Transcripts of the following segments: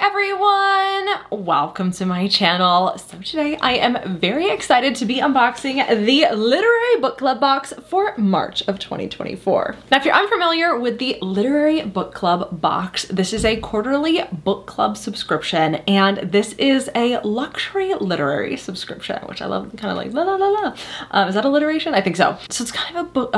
everyone, welcome to my channel. So today I am very excited to be unboxing the Literary Book Club box for March of 2024. Now, if you're unfamiliar with the Literary Book Club box, this is a quarterly book club subscription, and this is a luxury literary subscription, which I love. Kind of like la la la la. Is that alliteration? I think so. So it's kind of a book.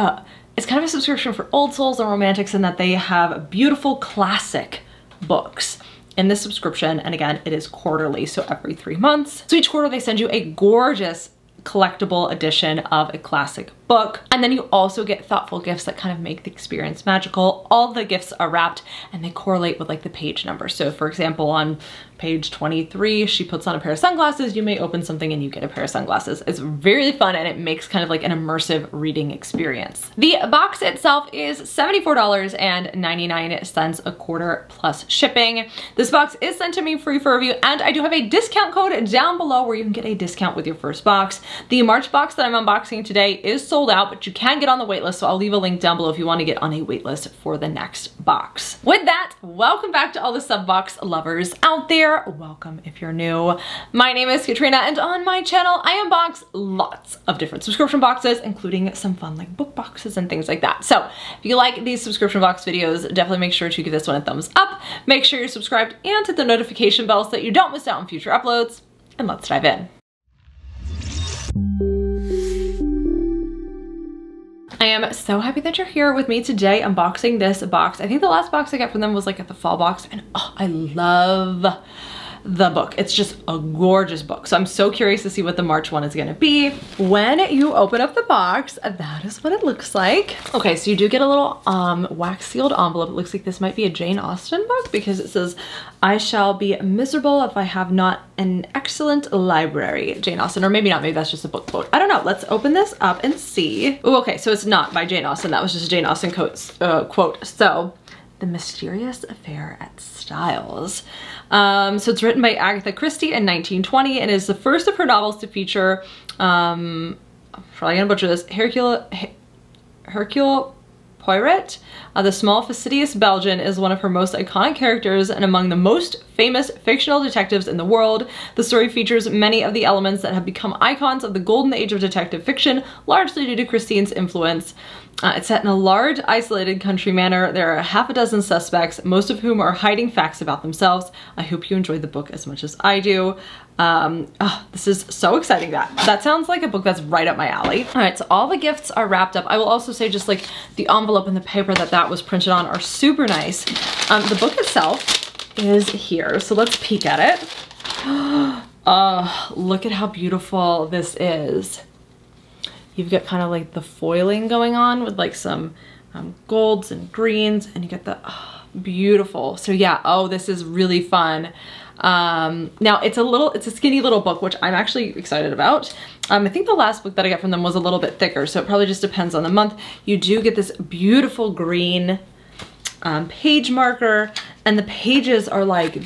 It's kind of a subscription for old souls and romantics in that they have beautiful classic books in this subscription. And again, it is quarterly, so every 3 months. So each quarter they send you a gorgeous collectible edition of a classic book. And then you also get thoughtful gifts that kind of make the experience magical. All the gifts are wrapped and they correlate with like the page number. So for example, on page 23, she puts on a pair of sunglasses. You may open something and you get a pair of sunglasses. It's very fun and it makes kind of like an immersive reading experience. The box itself is $74.99 a quarter plus shipping. This box is sent to me free for review, and I do have a discount code down below where you can get a discount with your first box. The March box that I'm unboxing today is sold out, but you can get on the waitlist, so I'll leave a link down below if you want to get on a waitlist for the next box. With that, welcome back to all the sub box lovers out there. Welcome if you're new. My name is Katrina, and on my channel I unbox lots of different subscription boxes, including some fun like book boxes and things like that. So if you like these subscription box videos, definitely make sure to give this one a thumbs up, make sure you're subscribed, and hit the notification bell so that you don't miss out on future uploads, and let's dive in. I am so happy that you're here with me today unboxing this box. I think the last box I got from them was like at the fall box, and oh, I love the book. It's just a gorgeous book. So I'm so curious to see what the March one is gonna be. When you open up the box, that is what it looks like. Okay, so you do get a little wax sealed envelope. It looks like this might be a Jane Austen book because it says, "I shall be miserable if I have not an excellent library." Jane Austen, or maybe not, maybe that's just a book quote. I don't know, let's open this up and see. Oh, okay, so it's not by Jane Austen. That was just a Jane Austen quote. So, The Mysterious Affair at Styles. So it's written by Agatha Christie in 1920 and is the first of her novels to feature, I'm probably gonna butcher this, Hercule Poirot. The small, fastidious Belgian is one of her most iconic characters and among the most famous fictional detectives in the world. The story features many of the elements that have become icons of the Golden Age of Detective Fiction, largely due to Christie's influence. It's set in a large, isolated country manor. There are half a dozen suspects, most of whom are hiding facts about themselves. I hope you enjoyed the book as much as I do. This is so exciting. That sounds like a book that's right up my alley. All right, so all the gifts are wrapped up. I will also say just like the envelope and the paper that was printed on are super nice. The book itself is here, so let's peek at it. Oh, look at how beautiful this is. You've got kind of like the foiling going on with like some golds and greens, and you get the beautiful. So yeah, oh, this is really fun. Now it's a skinny little book, which I'm actually excited about. I think the last book that I got from them was a little bit thicker, so it probably just depends on the month. You do get this beautiful green page marker, and the pages are like,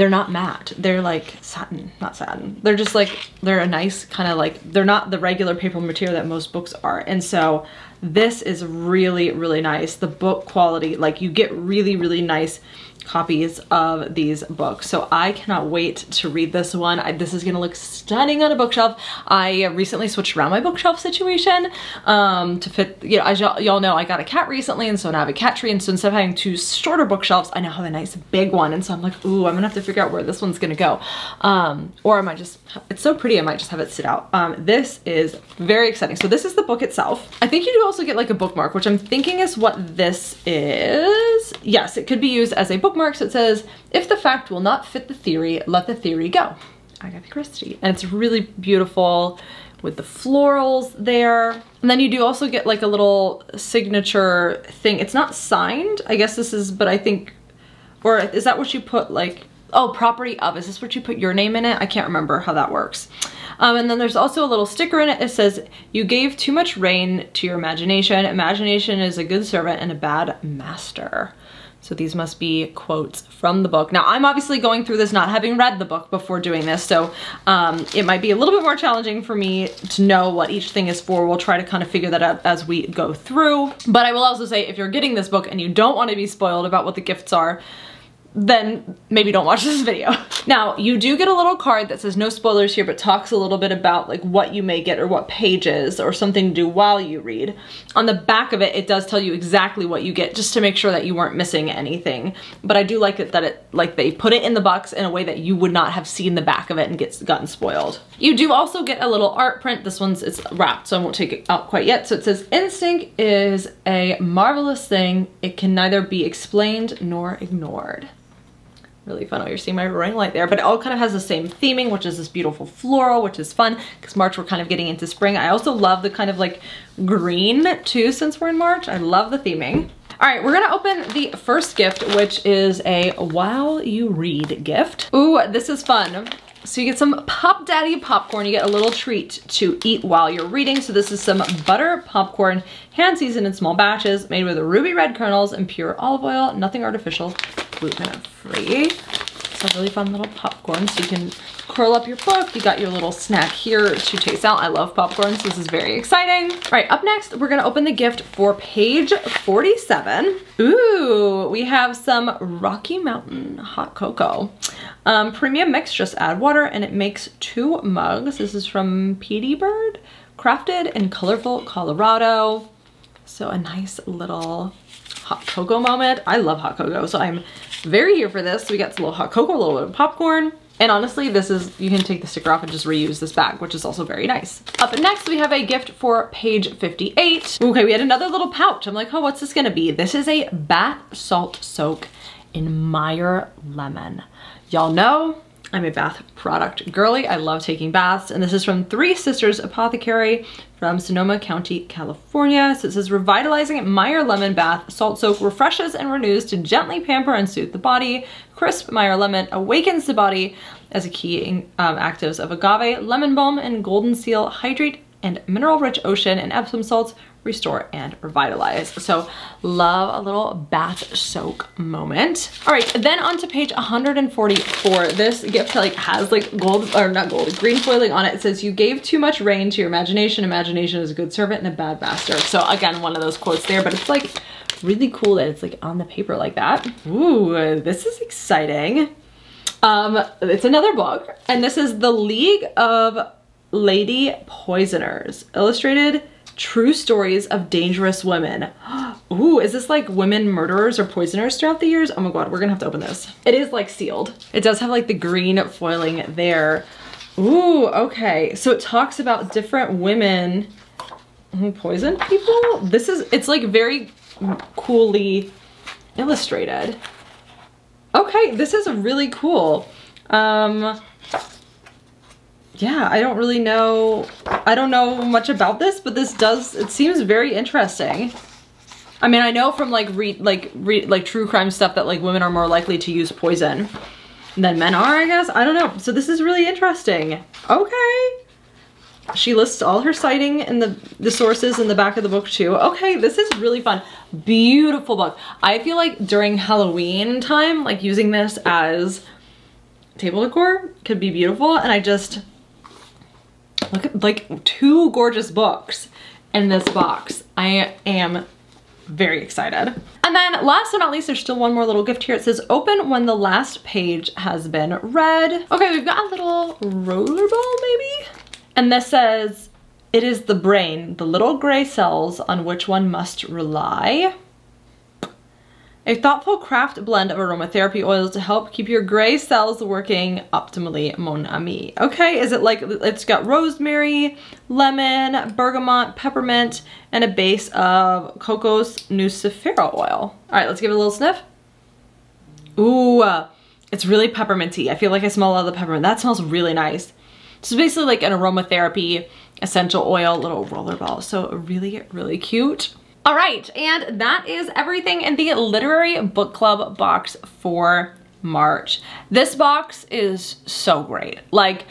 they're not matte. They're like satin, not satin. They're just like, they're a nice kind of like, they're not the regular paper material that most books are. And so this is really, really nice. The book quality, like you get really, really nice copies of these books. So I cannot wait to read this one. This is gonna look stunning on a bookshelf. I recently switched around my bookshelf situation to fit, you know, as y'all know, I got a cat recently, and so now I have a cat tree, and so instead of having two shorter bookshelves, I now have a nice big one, and so I'm like, ooh, I'm gonna have to figure out where this one's gonna go. Or I might just, it's so pretty, I might just have it sit out. This is very exciting. So this is the book itself. I think you do also get like a bookmark, which I'm thinking is what this is. Yes, it could be used as a bookmark. So it says, "If the fact will not fit the theory, let the theory go." Agatha Christie. And it's really beautiful with the florals there. And then you do also get like a little signature thing. It's not signed. I guess this is, but I think, or is that what you put like, oh, property of, is this what you put your name in it? I can't remember how that works. And then there's also a little sticker in it. It says, "You gave too much rein to your imagination. Imagination is a good servant and a bad master." So these must be quotes from the book. Now, I'm obviously going through this not having read the book before doing this, so it might be a little bit more challenging for me to know what each thing is for. We'll try to kind of figure that out as we go through. But I will also say, if you're getting this book and you don't want to be spoiled about what the gifts are, then maybe don't watch this video. Now, you do get a little card that says no spoilers here, but talks a little bit about like what you may get or what pages or something to do while you read. On the back of it, it does tell you exactly what you get, just to make sure that you weren't missing anything. But I do like it that it, like, they put it in the box in a way that you would not have seen the back of it and gotten spoiled. You do also get a little art print. This one's, it's wrapped, so I won't take it out quite yet. So it says, instinct is a marvelous thing. It can neither be explained nor ignored. Really fun. Oh, you're seeing my ring light there, but it all kind of has the same theming, which is this beautiful floral, which is fun because March, we're kind of getting into spring. I also love the kind of like green too, since we're in March. I love the theming. All right, we're gonna open the first gift, which is a while you read gift. Ooh, this is fun. So you get some Pop Daddy popcorn. You get a little treat to eat while you're reading. So this is some butter popcorn, hand seasoned in small batches, made with ruby red kernels and pure olive oil, nothing artificial, gluten-free. It's a really fun little popcorn, so you can curl up your book. You got your little snack here to taste out. I love popcorn, so this is very exciting. All right, up next, we're gonna open the gift for page 47. Ooh, we have some Rocky Mountain Hot Cocoa. Premium mix, just add water, and it makes 2 mugs. This is from Pea Bird, crafted in colorful Colorado. So a nice little hot cocoa moment. I love hot cocoa, so I'm very here for this. So we got some little hot cocoa, a little bit of popcorn. And honestly, this is, you can take the sticker off and just reuse this bag, which is also very nice. Up next, we have a gift for page 58. Okay, we had another little pouch. I'm like, oh, what's this gonna be? This is a bath salt soak in Meyer lemon. Y'all know I'm a bath product girly. I love taking baths. And this is from Three Sisters Apothecary from Sonoma County, California. So it says, revitalizing Meyer lemon bath salt soak refreshes and renews to gently pamper and soothe the body. Crisp Meyer lemon awakens the body as a key actives of agave, lemon balm, and golden seal hydrate, and mineral-rich ocean and Epsom salts restore and revitalize. So love a little bath soak moment. All right, then on to page 144. This gift like has like gold, or not gold, green foiling on it. It says, you gave too much rein to your imagination. Imagination is a good servant and a bad master. So again, one of those quotes there, but it's like really cool that it's like on the paper like that. Ooh, this is exciting. It's another book, and this is The League of Lady Poisoners, illustrated true stories of dangerous women. Ooh, is this like women murderers or poisoners throughout the years? Oh my God, we're gonna have to open this. It is like sealed. It does have like the green foiling there. Ooh, okay. So it talks about different women who poisoned people. This is, it's like very coolly illustrated. Okay, this is really cool. Yeah, I don't really know, I don't know much about this, but this does, it seems very interesting. I mean, I know from like true crime stuff that like women are more likely to use poison than men are, I guess. I don't know. So this is really interesting. Okay. She lists all her citing and the sources in the back of the book too. Okay, this is really fun. Beautiful book. I feel like during Halloween time, like using this as table decor could be beautiful. And I just, look at like 2 gorgeous books in this box. I am very excited. And then last but not least, there's still one more little gift here. It says, open when the last page has been read. Okay, we've got a little rollerball maybe? And this says, it is the brain, the little gray cells on which one must rely. A thoughtful craft blend of aromatherapy oils to help keep your gray cells working optimally, mon ami. Okay, is it like, it's got rosemary, lemon, bergamot, peppermint, and a base of Cocos Nucifera oil. All right, let's give it a little sniff. Ooh, it's really pepperminty. I feel like I smell a lot of the peppermint. That smells really nice. So basically like an aromatherapy, essential oil, little rollerball. So really, really cute. All right, and that is everything in the Literary Book Club box for March. This box is so great. Like,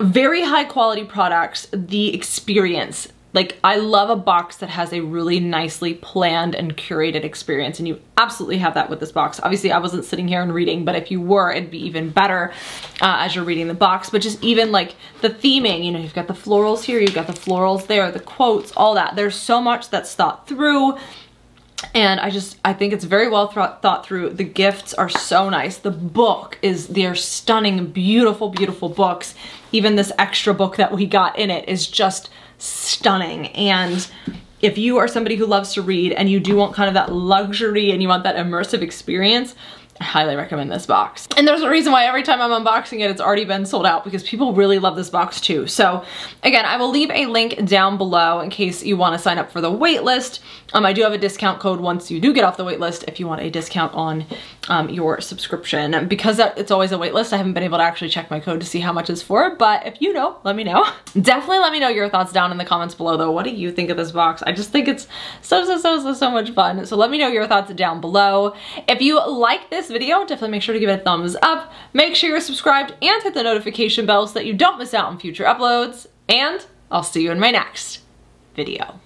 very high quality products, the experience. Like, I love a box that has a really nicely planned and curated experience, and you absolutely have that with this box. Obviously, I wasn't sitting here and reading, but if you were, it'd be even better as you're reading the box. But just even like the theming, you know, you've got the florals here, you've got the florals there, the quotes, all that. There's so much that's thought through. And I think it's very well thought through. The gifts are so nice. The book is, they're stunning, beautiful, beautiful books. Even this extra book that we got in it is just stunning. And if you are somebody who loves to read and you do want kind of that luxury and you want that immersive experience, I highly recommend this box. And there's a reason why every time I'm unboxing it, it's already been sold out, because people really love this box too. So again, I will leave a link down below in case you want to sign up for the wait list. I do have a discount code once you do get off the wait list if you want a discount on your subscription. Because it's always a wait list, I haven't been able to actually check my code to see how much it's for, but if you know, let me know. Definitely let me know your thoughts down in the comments below though. What do you think of this box? I just think it's so much fun. So let me know your thoughts down below. If you like this video, definitely make sure to give it a thumbs up. Make sure you're subscribed and hit the notification bell so that you don't miss out on future uploads, and I'll see you in my next video.